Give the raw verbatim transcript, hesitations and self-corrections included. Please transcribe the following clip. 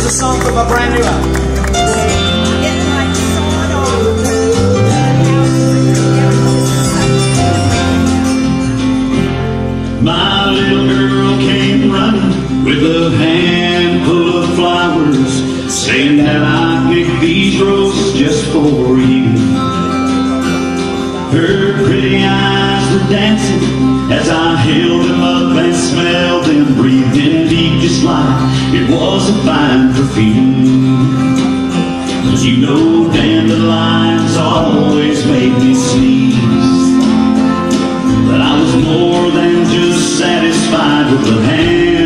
Here's a song from a brand new album. My little girl came running with a handful of flowers, saying that I picked these roses just for you. Her pretty eyes were dancing as I held them up and smelled and breathed in deep, just like it was a fine perfume. But you know dandelions always made me sneeze, but I was more than just satisfied with the hand